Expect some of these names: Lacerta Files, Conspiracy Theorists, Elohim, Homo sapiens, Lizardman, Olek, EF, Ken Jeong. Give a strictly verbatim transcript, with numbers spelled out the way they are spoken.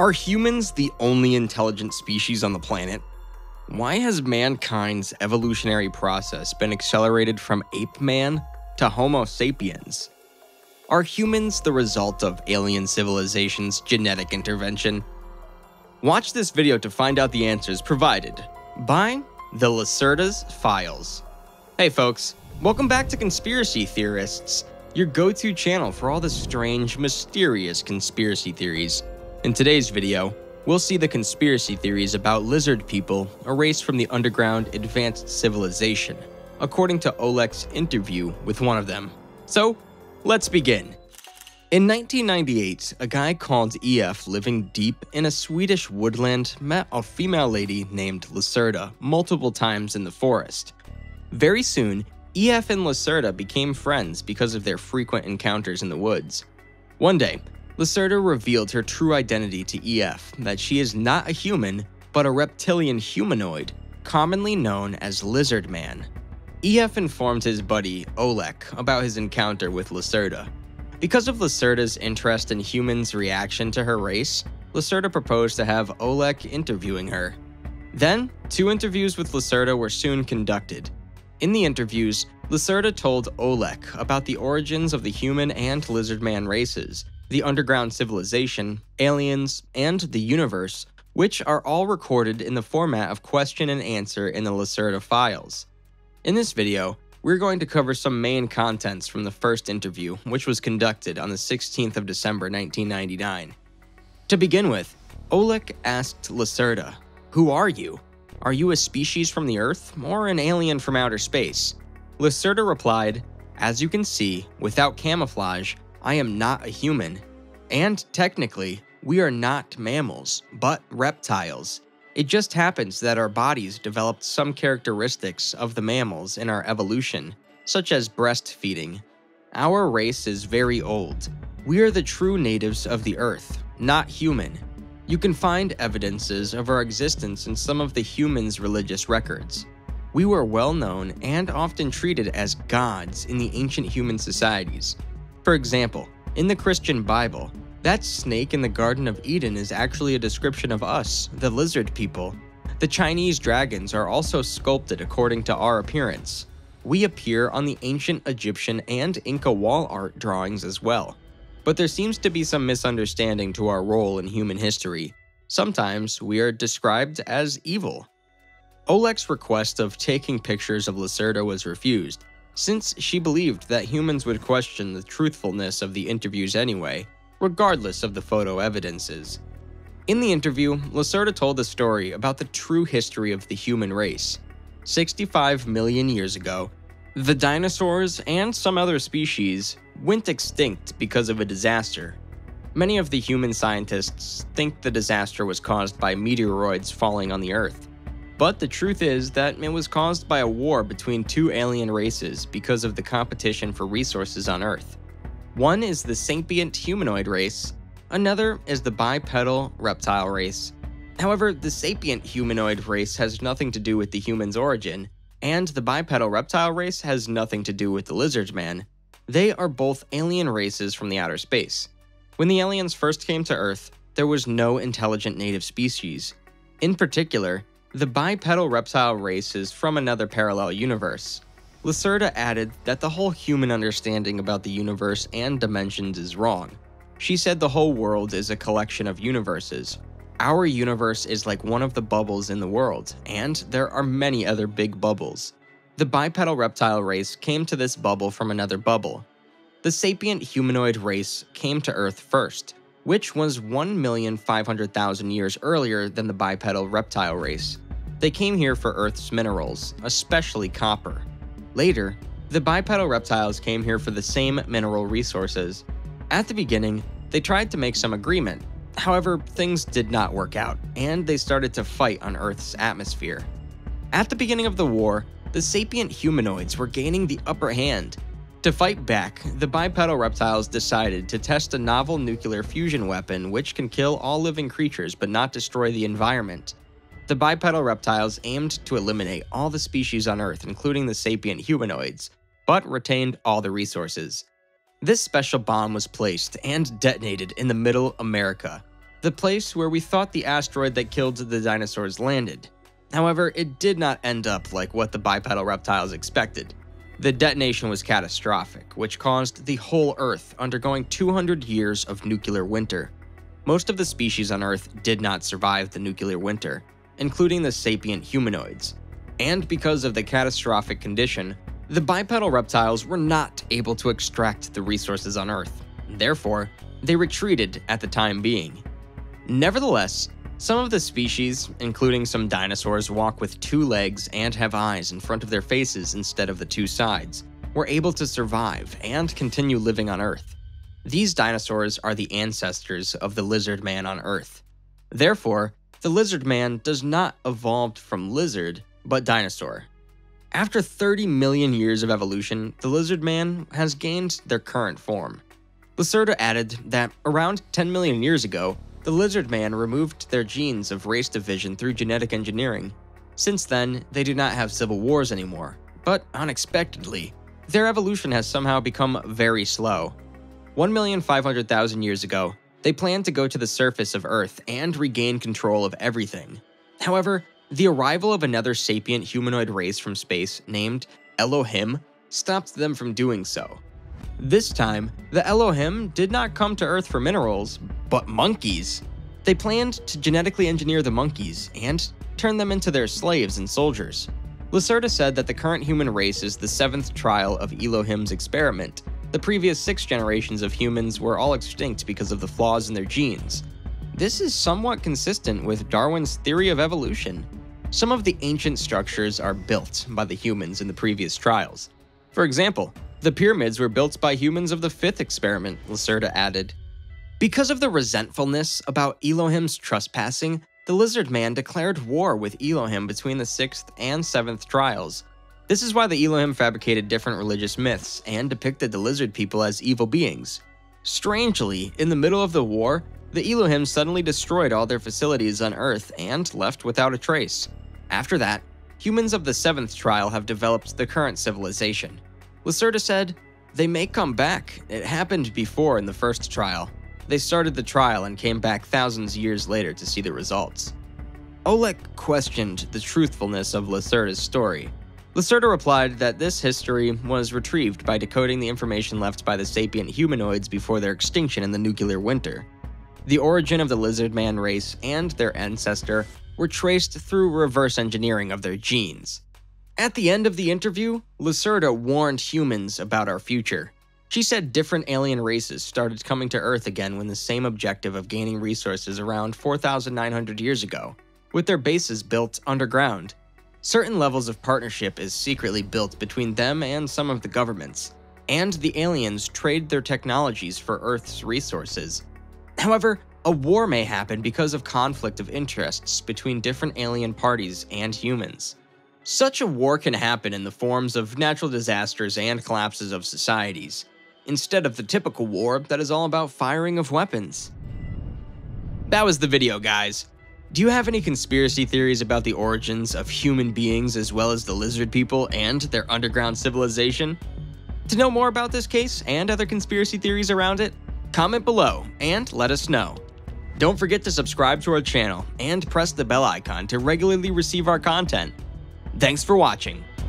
Are humans the only intelligent species on the planet? Why has mankind's evolutionary process been accelerated from ape man to Homo sapiens? Are humans the result of alien civilization's genetic intervention? Watch this video to find out the answers provided by the Lacerta Files. Hey folks, welcome back to Conspiracy Theorists, your go-to channel for all the strange, mysterious conspiracy theories. In today's video, we'll see the conspiracy theories about lizard people erased from the underground advanced civilization, according to Olek's interview with one of them. So, let's begin. In nineteen ninety-eight, a guy called E F living deep in a Swedish woodland met a female lady named Lacerta multiple times in the forest. Very soon, E F and Lacerta became friends because of their frequent encounters in the woods. One day, Lacerta revealed her true identity to E F, that she is not a human, but a reptilian humanoid, commonly known as Lizard Man. E F informed his buddy, Olek, about his encounter with Lacerta. Because of Lacerta's interest in humans' reaction to her race, Lacerta proposed to have Olek interviewing her. Then, two interviews with Lacerta were soon conducted. In the interviews, Lacerta told Olek about the origins of the human and lizard man races, the underground civilization, aliens, and the universe, which are all recorded in the format of question and answer in the Lacerta Files. In this video, we're going to cover some main contents from the first interview, which was conducted on the sixteenth of December nineteen ninety-nine. To begin with, Olek asked Lacerta, "Who are you? Are you a species from the Earth, or an alien from outer space?" Lacerta replied, "As you can see, without camouflage, I am not a human, and technically, we are not mammals, but reptiles. It just happens that our bodies developed some characteristics of the mammals in our evolution, such as breastfeeding. Our race is very old. We are the true natives of the Earth, not human. You can find evidences of our existence in some of the humans' religious records. We were well known and often treated as gods in the ancient human societies. For example, in the Christian Bible, that snake in the Garden of Eden is actually a description of us, the lizard people. The Chinese dragons are also sculpted according to our appearance. We appear on the ancient Egyptian and Inca wall art drawings as well. But there seems to be some misunderstanding to our role in human history. Sometimes we are described as evil." Olek's request of taking pictures of Lacerta was refused, since she believed that humans would question the truthfulness of the interviews anyway, regardless of the photo evidences. In the interview, Lacerta told a story about the true history of the human race. sixty-five million years ago, the dinosaurs and some other species went extinct because of a disaster. Many of the human scientists think the disaster was caused by meteoroids falling on the Earth. But the truth is that it was caused by a war between two alien races because of the competition for resources on Earth. One is the sapient humanoid race, another is the bipedal reptile race. However, the sapient humanoid race has nothing to do with the human's origin, and the bipedal reptile race has nothing to do with the lizard man. They are both alien races from the outer space. When the aliens first came to Earth, there was no intelligent native species. In particular, the bipedal reptile race is from another parallel universe. Lacerta added that the whole human understanding about the universe and dimensions is wrong. She said the whole world is a collection of universes. Our universe is like one of the bubbles in the world, and there are many other big bubbles. The bipedal reptile race came to this bubble from another bubble. The sapient humanoid race came to Earth first, which was one million five hundred thousand years earlier than the bipedal reptile race. They came here for Earth's minerals, especially copper. Later, the bipedal reptiles came here for the same mineral resources. At the beginning, they tried to make some agreement. However, things did not work out, and they started to fight on Earth's atmosphere. At the beginning of the war, the sapient humanoids were gaining the upper hand. To fight back, the bipedal reptiles decided to test a novel nuclear fusion weapon which can kill all living creatures but not destroy the environment. The bipedal reptiles aimed to eliminate all the species on Earth, including the sapient humanoids, but retained all the resources. This special bomb was placed and detonated in the middle America. the place where we thought the asteroid that killed the dinosaurs landed. However, it did not end up like what the bipedal reptiles expected. The detonation was catastrophic, which caused the whole Earth undergoing two hundred years of nuclear winter. Most of the species on Earth did not survive the nuclear winter, including the sapient humanoids. And because of the catastrophic condition, the bipedal reptiles were not able to extract the resources on Earth. Therefore, they retreated at the time being. Nevertheless, some of the species, including some dinosaurs, walk with two legs and have eyes in front of their faces instead of the two sides, were able to survive and continue living on Earth. These dinosaurs are the ancestors of the lizard man on Earth. Therefore, the lizard man does not evolved from lizard, but dinosaur. After thirty million years of evolution, the lizard man has gained their current form. Lacerta added that around ten million years ago, the lizard man removed their genes of race division through genetic engineering. Since then, they do not have civil wars anymore, but unexpectedly, their evolution has somehow become very slow. one million five hundred thousand years ago, they planned to go to the surface of Earth and regain control of everything. However, the arrival of another sapient humanoid race from space named Elohim stopped them from doing so. This time, the Elohim did not come to Earth for minerals, but monkeys. They planned to genetically engineer the monkeys and turn them into their slaves and soldiers. Lacerta said that the current human race is the seventh trial of Elohim's experiment. The previous six generations of humans were all extinct because of the flaws in their genes. This is somewhat consistent with Darwin's theory of evolution. Some of the ancient structures are built by the humans in the previous trials. For example, the pyramids were built by humans of the fifth experiment, Lacerta added. Because of the resentfulness about Elohim's trespassing, the lizard man declared war with Elohim between the sixth and seventh trials. This is why the Elohim fabricated different religious myths and depicted the lizard people as evil beings. Strangely, in the middle of the war, the Elohim suddenly destroyed all their facilities on Earth and left without a trace. After that, humans of the seventh trial have developed the current civilization. Lacerta said, "They may come back. It happened before in the first trial. They started the trial and came back thousands of years later to see the results." Olek questioned the truthfulness of Lacerta's story. Lacerta replied that this history was retrieved by decoding the information left by the sapient humanoids before their extinction in the nuclear winter. The origin of the lizard man race and their ancestor were traced through reverse engineering of their genes. At the end of the interview, Lacerta warned humans about our future. She said different alien races started coming to Earth again when the same objective of gaining resources around four thousand nine hundred years ago, with their bases built underground. Certain levels of partnership is secretly built between them and some of the governments, and the aliens trade their technologies for Earth's resources. However, a war may happen because of conflict of interests between different alien parties and humans. Such a war can happen in the forms of natural disasters and collapses of societies, instead of the typical war that is all about firing of weapons. That was the video, guys. Do you have any conspiracy theories about the origins of human beings as well as the lizard people and their underground civilization? To know more about this case and other conspiracy theories around it, comment below and let us know. Don't forget to subscribe to our channel and press the bell icon to regularly receive our content. Thanks for watching.